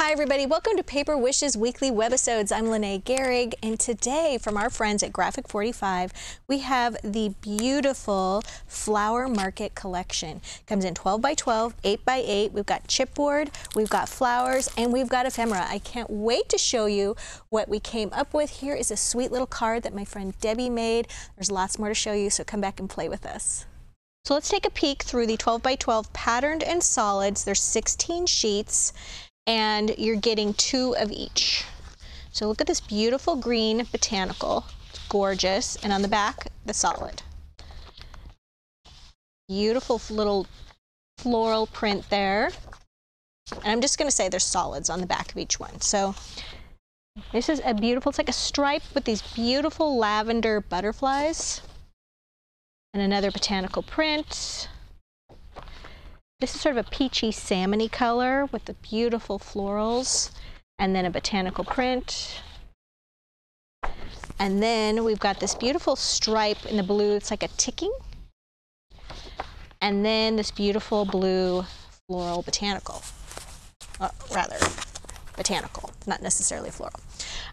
Hi everybody, welcome to Paper Wishes Weekly Webisodes. I'm Lynae Garrig, and today from our friends at Graphic 45, we have the beautiful Flower Market Collection. Comes in 12 by 12, 8 by 8, we've got chipboard, we've got flowers, and we've got ephemera. I can't wait to show you what we came up with. Here is a sweet little card that my friend Debbie made. There's lots more to show you, so come back and play with us. So let's take a peek through the 12 by 12 patterned and solids. There's 16 sheets. And you're getting two of each. So look at this beautiful green botanical, it's gorgeous. And on the back, the solid. Beautiful little floral print there. And I'm just gonna say there's solids on the back of each one. So this is a beautiful, it's like a stripe with these beautiful lavender butterflies. And another botanical print. This is sort of a peachy salmon-y color with the beautiful florals, and then a botanical print. And then we've got this beautiful stripe in the blue. It's like a ticking. And then this beautiful blue floral botanical, rather botanical, not necessarily floral.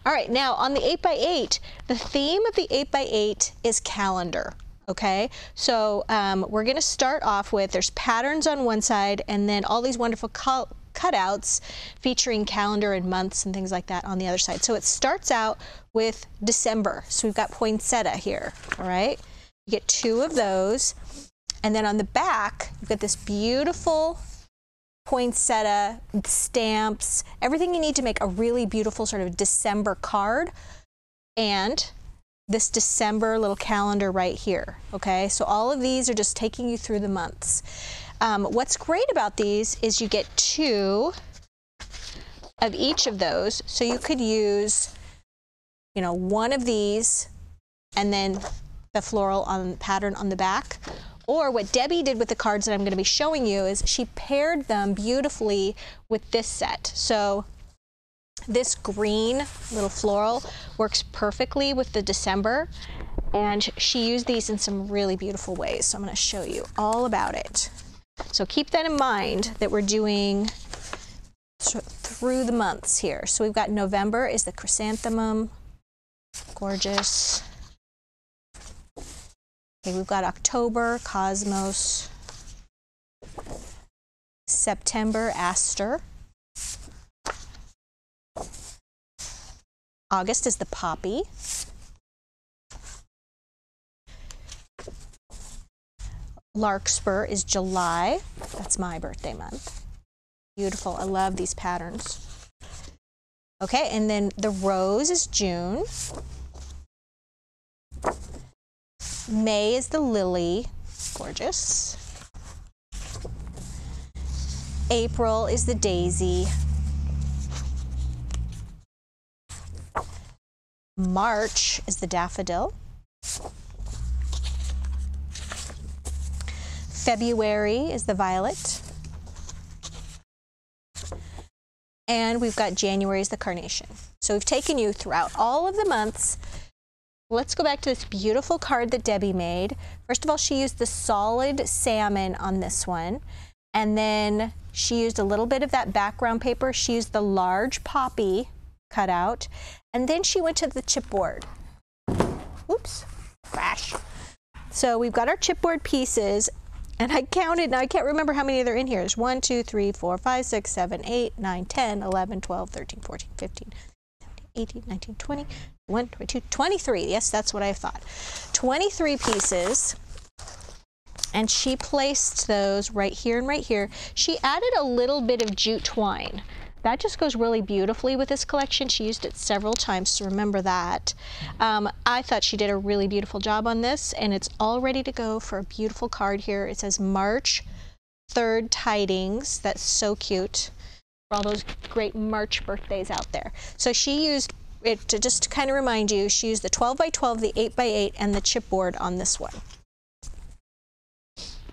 All right, now on the 8 by 8, the theme of the 8 by 8 is calendar. Okay, so we're going to start off with, there's patterns on one side and then all these wonderful cutouts featuring calendar and months and things like that on the other side. So it starts out with December. So we've got poinsettia here, all right? You get two of those. And then on the back, you've got this beautiful poinsettia, stamps, everything you need to make a really beautiful sort of December card. And this December little calendar right here, okay? So all of these are just taking you through the months. What's great about these is you get two of each of those. So you could use, you know, one of these and then the floral pattern on the back. Or what Debbie did with the cards that I'm gonna be showing you is she paired them beautifully with this set. So this green little floral works perfectly with the December, and she used these in some really beautiful ways. So I'm going to show you all about it. So keep that in mind that we're doing through the months here. So we've got November is the chrysanthemum, gorgeous. Okay, we've got October, cosmos. September, aster. August is the poppy. Larkspur is July. That's my birthday month. Beautiful. I love these patterns. Okay, and then the rose is June. May is the lily. Gorgeous. April is the daisy. March is the daffodil. February is the violet. And we've got January is the carnation. So we've taken you throughout all of the months. Let's go back to this beautiful card that Debbie made. First of all, she used the solid salmon on this one. And then she used a little bit of that background paper. She used the large poppy cutout. And then she went to the chipboard. Oops, crash. So we've got our chipboard pieces, and I counted, now I can't remember how many there are in here. There's 1, 2, 3, 4, 5, 6, 7, 8, 9, 10, 11, 12, 13, 14, 15, 18, 19, 20, 1, 22, 23. Yes, that's what I thought. 23 pieces, and she placed those right here and right here. She added a little bit of jute twine. That just goes really beautifully with this collection. She used it several times, so remember that. I thought she did a really beautiful job on this, and it's all ready to go for a beautiful card here. It says March 3rd Tidings. That's so cute for all those great March birthdays out there. So she used it to just kind of remind you, she used the 12 by 12, the 8 by 8, and the chipboard on this one.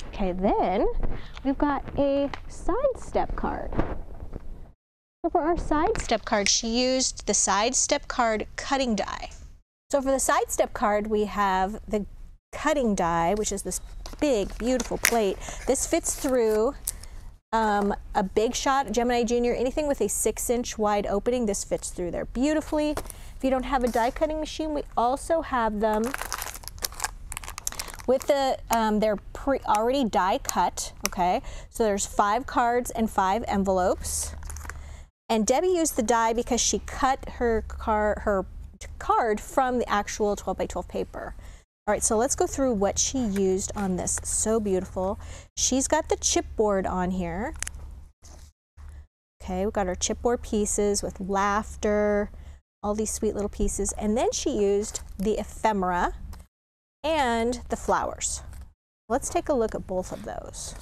Okay, then we've got a sidestep card. So for our sidestep card, she used the sidestep card cutting die. So for the sidestep card, we have the cutting die, which is this big, beautiful plate. This fits through a Big Shot, Gemini Junior, anything with a 6-inch wide opening, this fits through there beautifully. If you don't have a die cutting machine, we also have them with the, they're already die cut, okay? So there's 5 cards and 5 envelopes. And Debbie used the die because she cut her, card from the actual 12 by 12 paper. All right, so let's go through what she used on this. So beautiful. She's got the chipboard on here. Okay, we've got our chipboard pieces with laughter, all these sweet little pieces. And then she used the ephemera and the flowers. Let's take a look at both of those.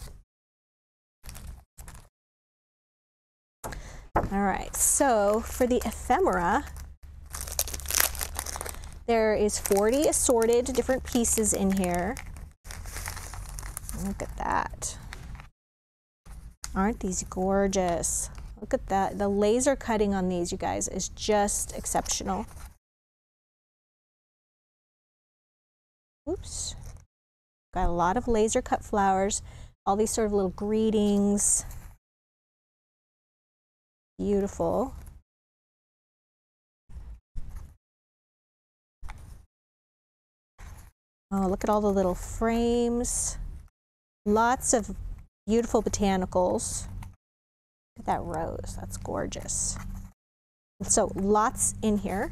All right, so for the ephemera, there is 40 assorted different pieces in here. Look at that. Aren't these gorgeous? Look at that. The laser cutting on these, you guys, is just exceptional. Oops. Got a lot of laser cut flowers, all these sort of little greetings. Beautiful. Oh, look at all the little frames. Lots of beautiful botanicals. Look at that rose, that's gorgeous. So lots in here.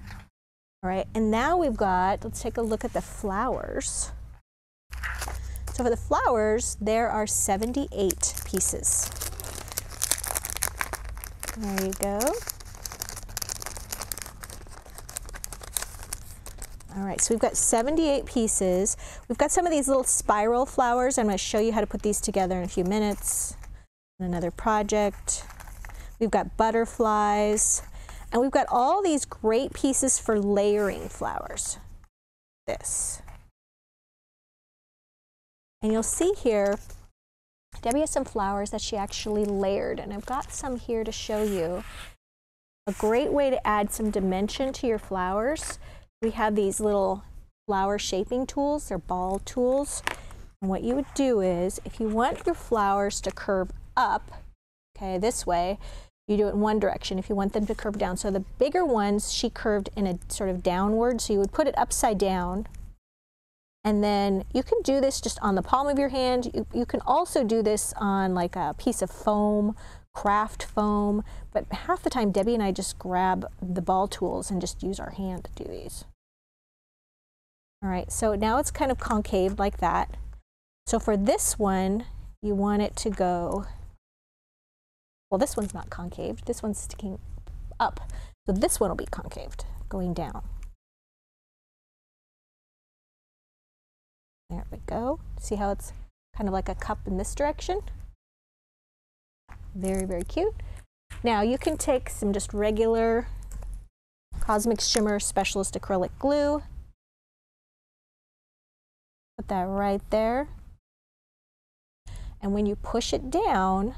All right, and now we've got, let's take a look at the flowers. So for the flowers, there are 78 pieces. There you go. All right, so we've got 78 pieces. We've got some of these little spiral flowers. I'm going to show you how to put these together in a few minutes. Another project. We've got butterflies. And we've got all these great pieces for layering flowers. This. And you'll see here, Debbie has some flowers that she actually layered. And I've got some here to show you. A great way to add some dimension to your flowers. We have these little flower shaping tools, they're ball tools. And what you would do is, if you want your flowers to curve up, okay, this way, you do it in one direction if you want them to curve down. So the bigger ones, she curved in a sort of downward, so you would put it upside down. And then you can do this just on the palm of your hand. You can also do this on like a piece of foam, craft foam, but half the time Debbie and I just grab the ball tools and just use our hand to do these. All right, so now it's kind of concave like that. So for this one, you want it to go, well, this one's not concaved, this one's sticking up. So this one will be concaved, going down. There we go. See how it's kind of like a cup in this direction? Very, very cute. Now you can take some just regular Cosmic Shimmer Specialist acrylic glue. Put that right there. And when you push it down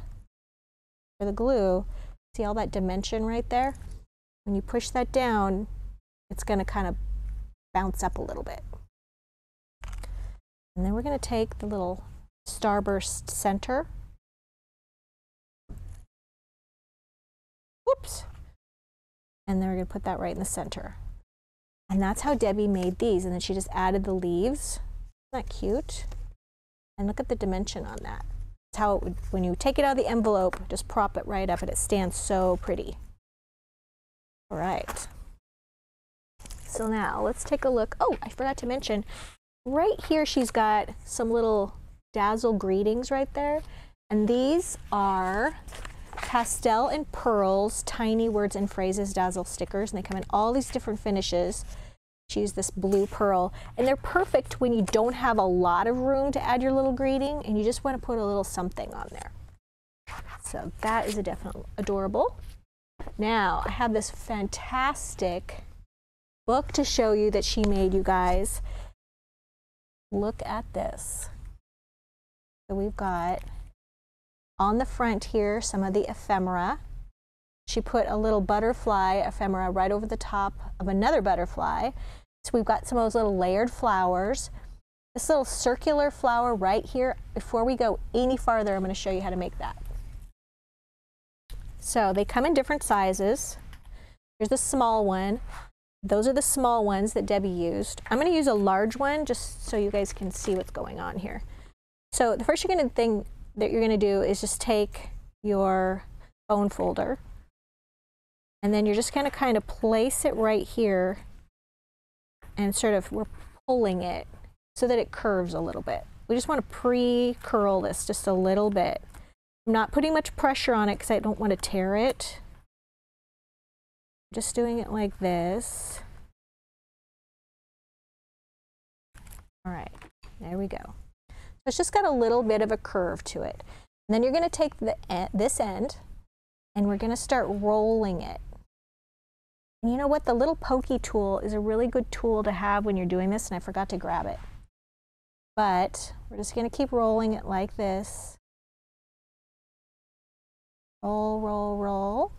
for the glue, see all that dimension right there? When you push that down, it's going to kind of bounce up a little bit. And then we're going to take the little starburst center. Oops. And then we're going to put that right in the center. And that's how Debbie made these. And then she just added the leaves. Isn't that cute? And look at the dimension on that. That's how it would, when you take it out of the envelope, just prop it right up and it stands so pretty. All right. So now let's take a look. Oh, I forgot to mention, right here she's got some little Dazzle Greetings right there. And these are Pastel and Pearls, Tiny Words and Phrases Dazzle stickers, and they come in all these different finishes. She used this blue pearl, and they're perfect when you don't have a lot of room to add your little greeting and you just want to put a little something on there. So that is a definite adorable. Now I have this fantastic book to show you that she made, you guys. Look at this. So we've got on the front here, some of the ephemera. She put a little butterfly ephemera right over the top of another butterfly. So we've got some of those little layered flowers. This little circular flower right here, before we go any farther, I'm going to show you how to make that. So they come in different sizes. Here's the small one. Those are the small ones that Debbie used. I'm going to use a large one just so you guys can see what's going on here. So the first thing that you're going to do is just take your bone folder, and then you're just going to kind of place it right here, and sort of we're pulling it so that it curves a little bit. We just want to pre-curl this just a little bit. I'm not putting much pressure on it because I don't want to tear it. Just doing it like this. All right, there we go. So it's just got a little bit of a curve to it. And then you're going to take this end, and we're going to start rolling it. And you know what? The little pokey tool is a really good tool to have when you're doing this, and I forgot to grab it. But we're just going to keep rolling it like this. Roll, roll, roll.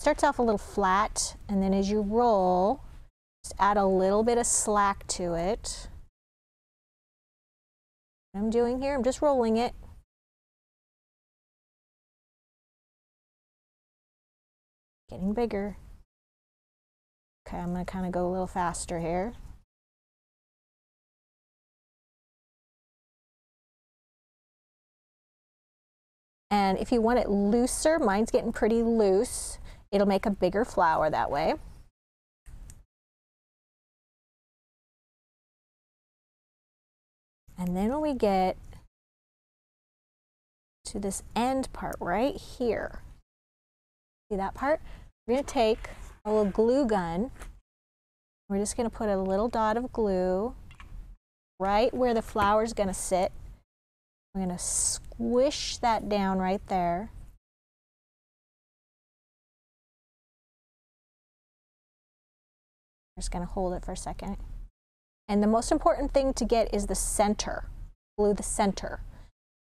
Starts off a little flat, and then as you roll, just add a little bit of slack to it. What I'm doing here, I'm just rolling it. Getting bigger. Okay, I'm gonna kind of go a little faster here. And if you want it looser, mine's getting pretty loose. It'll make a bigger flower that way. And then when we get to this end part right here, see that part? We're going to take a little glue gun. We're just going to put a little dot of glue right where the flower's going to sit. We're going to squish that down right there. I'm just going to hold it for a second. And the most important thing to get is the center. Glue the center.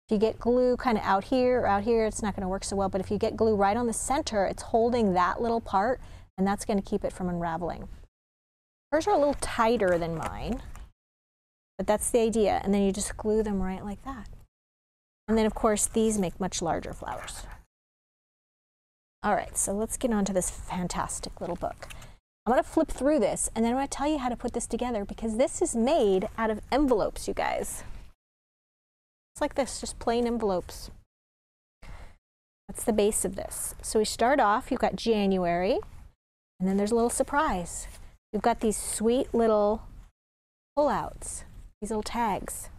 If you get glue kind of out here or out here, it's not going to work so well. But if you get glue right on the center, it's holding that little part, and that's going to keep it from unraveling. Hers are a little tighter than mine, but that's the idea. And then you just glue them right like that. And then, of course, these make much larger flowers. All right, so let's get on to this fantastic little book. I'm going to flip through this, and then I'm going to tell you how to put this together, because this is made out of envelopes, you guys. It's like this, just plain envelopes. That's the base of this. So we start off, you've got January, and then there's a little surprise. You've got these sweet little pullouts, these little tags.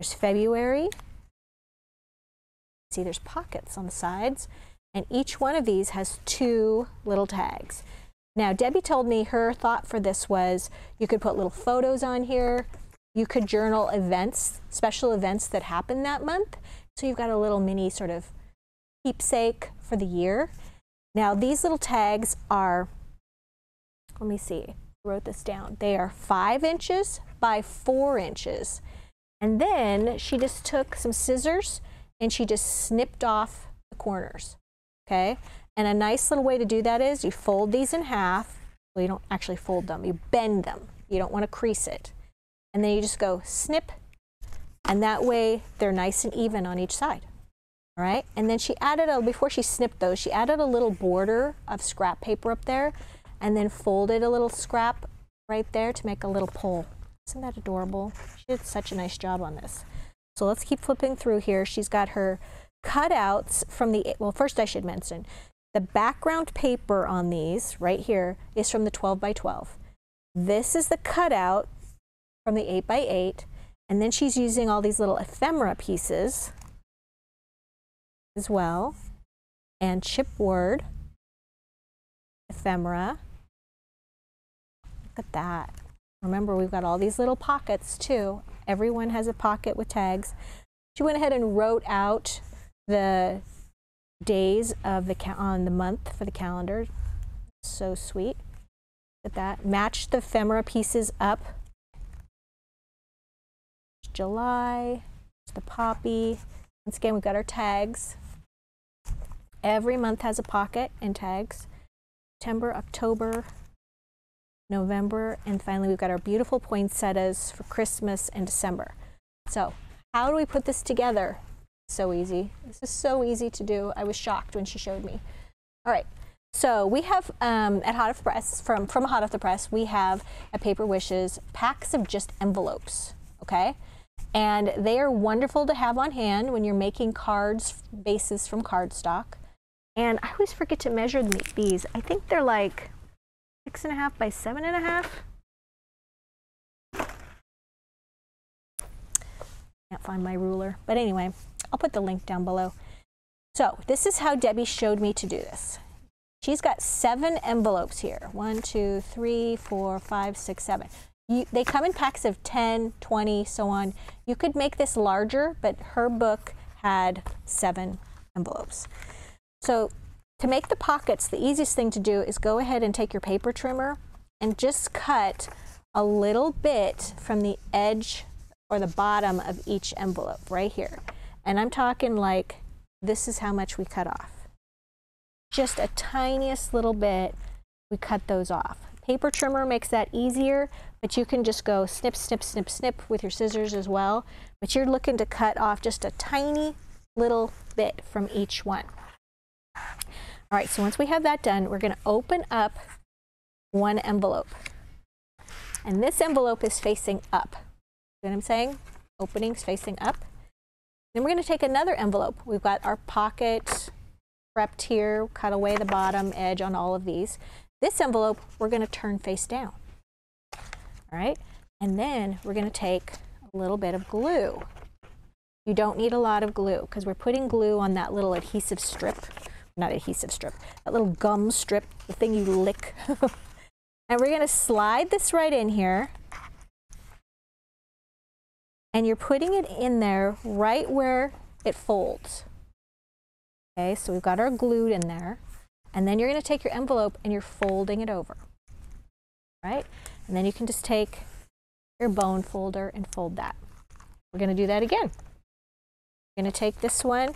There's February. See, there's pockets on the sides, and each one of these has two little tags. Now, Debbie told me her thought for this was you could put little photos on here. You could journal events, special events that happened that month. So you've got a little mini sort of keepsake for the year. Now, these little tags are, let me see, I wrote this down. They are 5 inches by 4 inches. And then she just took some scissors and she just snipped off the corners, okay? And a nice little way to do that is you fold these in half. Well, you don't actually fold them, you bend them. You don't want to crease it. And then you just go snip, and that way they're nice and even on each side. All right, and then she added a, before she snipped those, she added a little border of scrap paper up there, and then folded a little scrap right there to make a little pole. Isn't that adorable? She did such a nice job on this. So let's keep flipping through here. She's got her cutouts from the, well, first I should mention, the background paper on these right here is from the 12 by 12. This is the cutout from the 8 by 8. And then she's using all these little ephemera pieces as well. And chipboard, ephemera. Look at that. Remember, we've got all these little pockets too. Everyone has a pocket with tags. She went ahead and wrote out the days of the on the month for the calendar. So sweet. Look at that. Match the ephemera pieces up. July, the poppy. Once again, we've got our tags. Every month has a pocket and tags. September, October, November, and finally we've got our beautiful poinsettias for Christmas and December. So how do we put this together? So easy. This is so easy to do. I was shocked when she showed me. All right. So we have at Hot Off the Press, from Hot Off the Press, we have at Paper Wishes packs of just envelopes, okay? And they are wonderful to have on hand when you're making cards, bases from cardstock. And I always forget to measure these. I think they're like 6.5 by 7.5. Can't find my ruler, but anyway, I'll put the link down below. So this is how Debbie showed me to do this. She's got 7 envelopes here. 1, 2, 3, 4, 5, 6, 7. They come in packs of 10, 20, so on. You could make this larger, but her book had 7 envelopes. So to make the pockets, the easiest thing to do is go ahead and take your paper trimmer and just cut a little bit from the edge or the bottom of each envelope right here. And I'm talking like this is how much we cut off. Just a tiniest little bit, we cut those off. Paper trimmer makes that easier, but you can just go snip, snip, snip, snip with your scissors as well. But you're looking to cut off just a tiny little bit from each one. All right, so once we have that done, we're gonna open up one envelope. And this envelope is facing up. You know what I'm saying? Opening's facing up. Then we're gonna take another envelope. We've got our pocket prepped here, cut away the bottom edge on all of these. This envelope we're going to turn face down, all right? And then we're going to take a little bit of glue. You don't need a lot of glue because we're putting glue on that little adhesive strip, not adhesive strip, that little gum strip, the thing you lick. And we're going to slide this right in here. And you're putting it in there right where it folds. Okay, so we've got our glue in there. And then you're going to take your envelope and you're folding it over, right? And then you can just take your bone folder and fold that. We're going to do that again. We're going to take this one,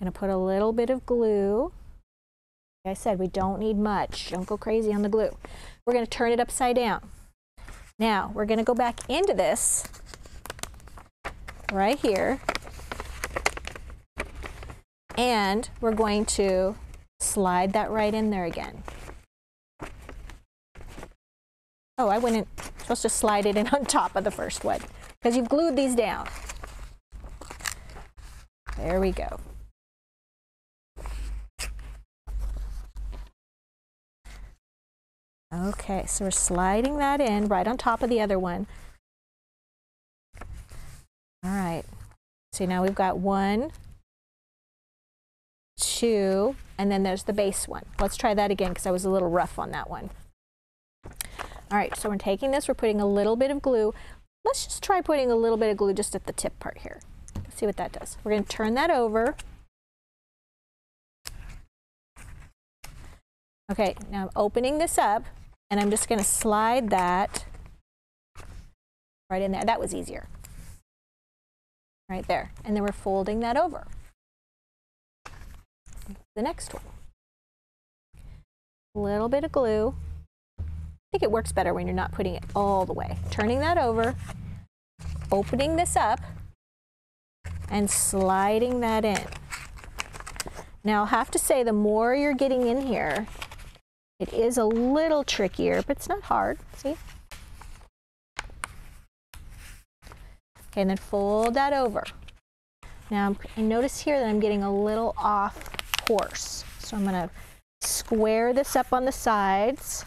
going to put a little bit of glue. Like I said, we don't need much. Don't go crazy on the glue. We're going to turn it upside down. Now, we're going to go back into this right here. And we're going to slide that right in there again. Oh, I wasn't supposed to slide it in on top of the first one because you've glued these down. There we go. Okay, so we're sliding that in right on top of the other one. All right, so now we've got 1, 2, and then there's the base one. Let's try that again because I was a little rough on that one. All right, so we're taking this, we're putting a little bit of glue. Let's just try putting a little bit of glue just at the tip part here. Let's see what that does. We're going to turn that over. Okay, now I'm opening this up and I'm just going to slide that right in there. That was easier. Right there. And then we're folding that over. The next one. A little bit of glue. I think it works better when you're not putting it all the way. Turning that over, opening this up, and sliding that in. Now I'll have to say the more you're getting in here, it is a little trickier, but it's not hard. See? Okay, and then fold that over. Now I notice here that I'm getting a little off course. So I'm going to square this up on the sides,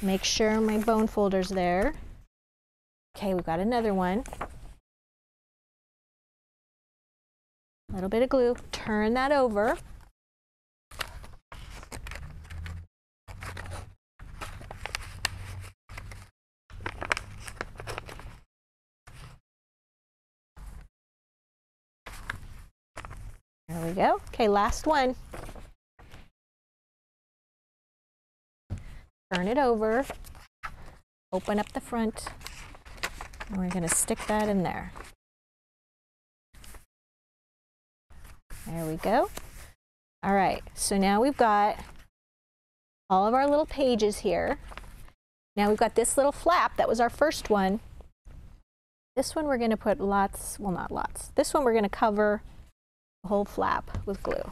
make sure my bone folder's there. Okay, we've got another one. A little bit of glue, turn that over. There we go. Okay, last one. Turn it over. Open up the front. And we're going to stick that in there. There we go. All right, so now we've got all of our little pages here. Now we've got this little flap that was our first one. This one we're going to put lots, well not lots, this one we're going to cover the whole flap with glue.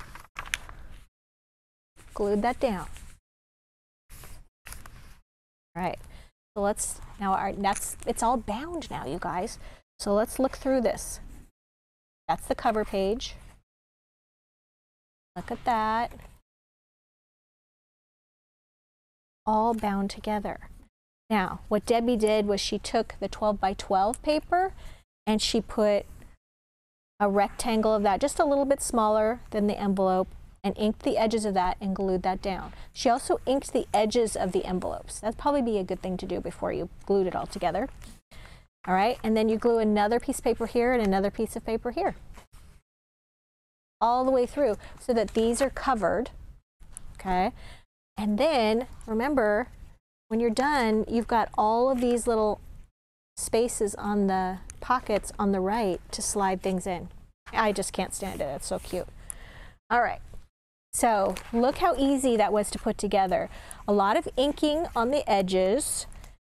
Glued that down. All right, so let's, now our, that's, it's all bound now, you guys. So let's look through this. That's the cover page. Look at that. All bound together. Now, what Debbie did was she took the 12 by 12 paper and she put a rectangle of that, just a little bit smaller than the envelope, and inked the edges of that and glued that down. She also inked the edges of the envelopes. That'd probably be a good thing to do before you glued it all together. All right, and then you glue another piece of paper here and another piece of paper here. All the way through so that these are covered, okay? And then, remember, when you're done, you've got all of these little spaces on the pockets on the right to slide things in. I just can't stand it, it's so cute. All right, so look how easy that was to put together. A lot of inking on the edges.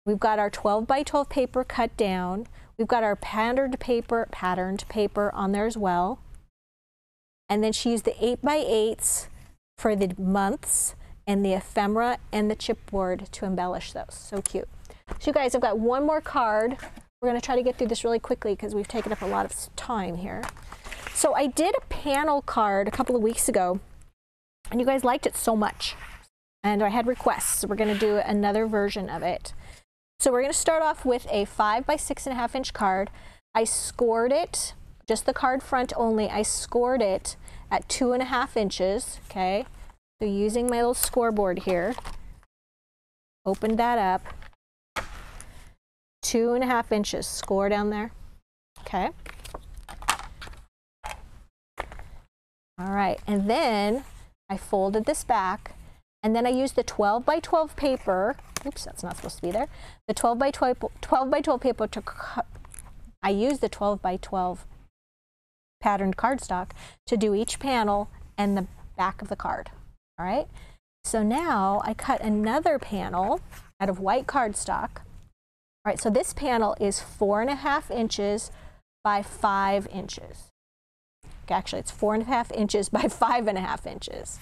We've got our 12 by 12 paper cut down. We've got our patterned paper on there as well. And then she used the 8 by 8s for the months and the ephemera and the chipboard to embellish those. So cute. So you guys, I've got one more card. We're gonna try to get through this really quickly because we've taken up a lot of time here. So I did a panel card a couple of weeks ago and you guys liked it so much. And I had requests, so we're gonna do another version of it. So we're gonna start off with a 5 by 6.5 inch card. I scored it. Just the card front only, I scored it at 2.5 inches, okay? So using my little scoreboard here, opened that up, 2.5 inches, score down there, okay? All right, and then I folded this back, and then I used the 12 by 12 paper, oops, that's not supposed to be there, the 12 by 12 paper to cut, I used the 12 by 12 patterned cardstock to do each panel and the back of the card. All right, so now I cut another panel out of white cardstock. All right, so this panel is 4.5 inches by 5 inches. Okay, actually, it's 4.5 inches by 5.5 inches.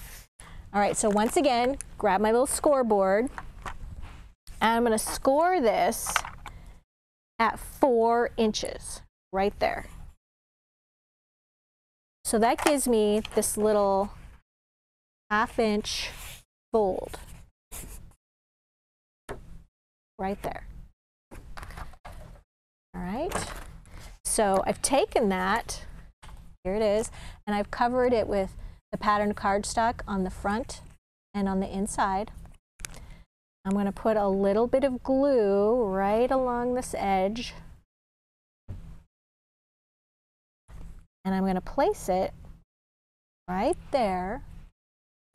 All right, so once again, grab my little scoreboard, and I'm going to score this at 4 inches right there. So that gives me this little 1/2 inch fold right there. All right, so I've taken that, here it is, and I've covered it with the patterned cardstock on the front and on the inside. I'm going to put a little bit of glue right along this edge. And I'm going to place it right there,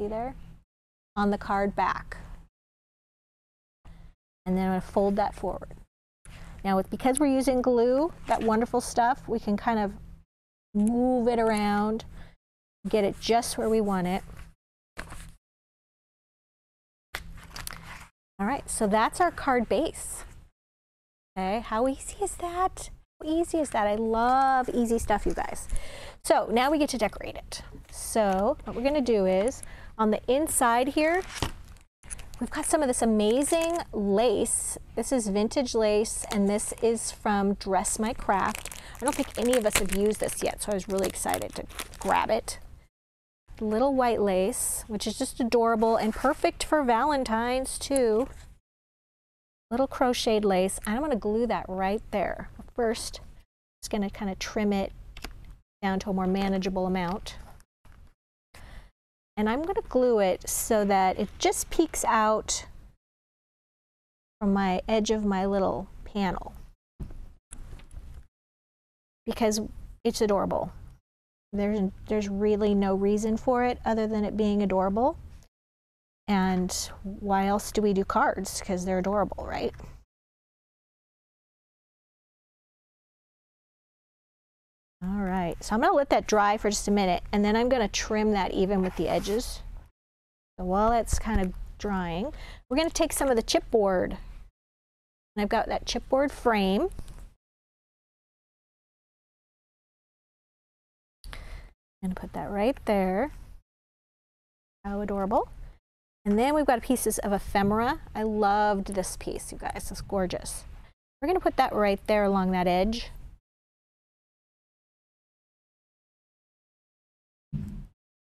see there, on the card back. And then I'm going to fold that forward. Now, because we're using glue, that wonderful stuff, we can kind of move it around, get it just where we want it. All right, so that's our card base. Okay, how easy is that? Easy is that? I love easy stuff, you guys. So now we get to decorate it. So what we're going to do is on the inside here, we've got some of this amazing lace. This is vintage lace, and this is from Dress My Craft. I don't think any of us have used this yet, so I was really excited to grab it. Little white lace, which is just adorable and perfect for Valentine's too. Little crocheted lace. I'm going to glue that right there. First, just going to kind of trim it down to a more manageable amount. And I'm going to glue it so that it just peeks out from my edge of my little panel. Because it's adorable. There's really no reason for it other than it being adorable. And why else do we do cards? Because they're adorable, right? All right, so I'm gonna let that dry for just a minute, and then I'm gonna trim that even with the edges. So while that's kind of drying, we're gonna take some of the chipboard. And I've got that chipboard frame. And put that right there. How adorable. And then we've got pieces of ephemera. I loved this piece, you guys. It's gorgeous. We're going to put that right there along that edge.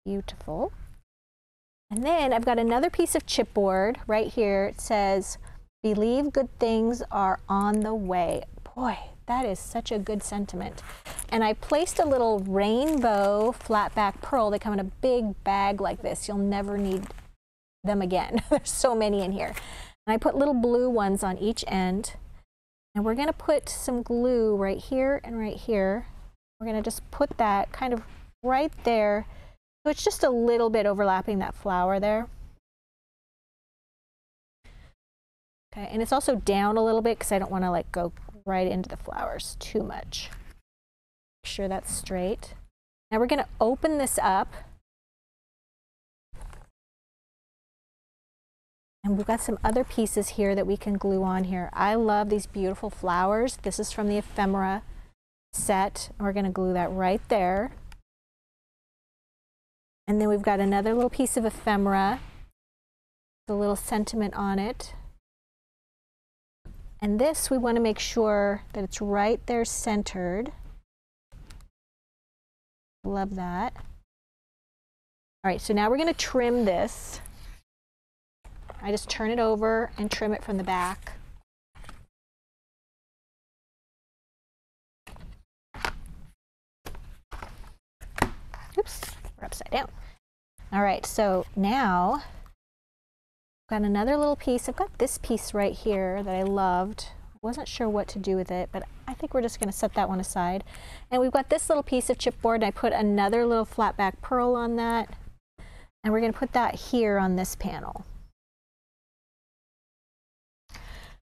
Beautiful. And then I've got another piece of chipboard right here. It says, "Believe good things are on the way." Boy, that is such a good sentiment. And I placed a little rainbow flat back pearl. They come in a big bag like this. You'll never need them again. There's so many in here. And I put little blue ones on each end. And we're going to put some glue right here and right here. We're going to just put that kind of right there. So it's just a little bit overlapping that flower there. Okay, and it's also down a little bit because I don't want to like go right into the flowers too much. Make sure that's straight. Now we're going to open this up. And we've got some other pieces here that we can glue on here. I love these beautiful flowers. This is from the ephemera set. We're going to glue that right there. And then we've got another little piece of ephemera with a little sentiment on it. And this, we want to make sure that it's right there centered. Love that. All right, so now we're going to trim this. I just turn it over and trim it from the back. Oops, we're upside down. All right, so now I've got another little piece. I've got this piece right here that I loved. I wasn't sure what to do with it, but I think we're just going to set that one aside. And we've got this little piece of chipboard, and I put another little flat back pearl on that. And we're going to put that here on this panel.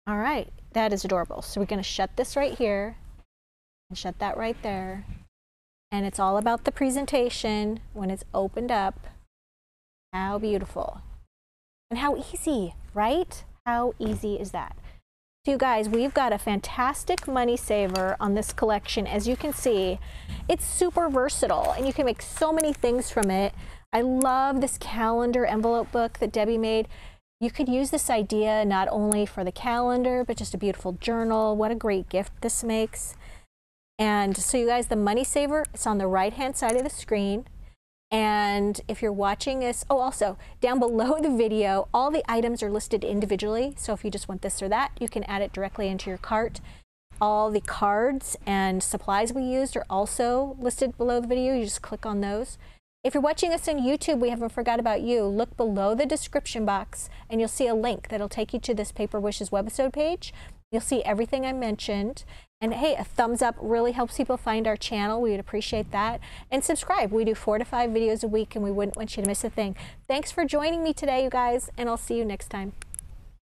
All right, that is adorable. So we're going to shut this right here and shut that right there. And it's all about the presentation when it's opened up. How beautiful. And how easy, right? How easy is that? So you guys, we've got a fantastic money saver on this collection. As you can see, it's super versatile and you can make so many things from it. I love this calendar envelope book that Debbie made. You could use this idea not only for the calendar, but just a beautiful journal. What a great gift this makes. And so you guys, the money saver, it's on the right-hand side of the screen. And if you're watching this, oh, also down below the video, all the items are listed individually. So if you just want this or that, you can add it directly into your cart. All the cards and supplies we used are also listed below the video. You just click on those. If you're watching us on YouTube, we haven't forgot about you. Look below the description box and you'll see a link that'll take you to this Paper Wishes webisode page. You'll see everything I mentioned. And hey, a thumbs up really helps people find our channel. We would appreciate that. And subscribe. We do 4 to 5 videos a week and we wouldn't want you to miss a thing. Thanks for joining me today, you guys, and I'll see you next time.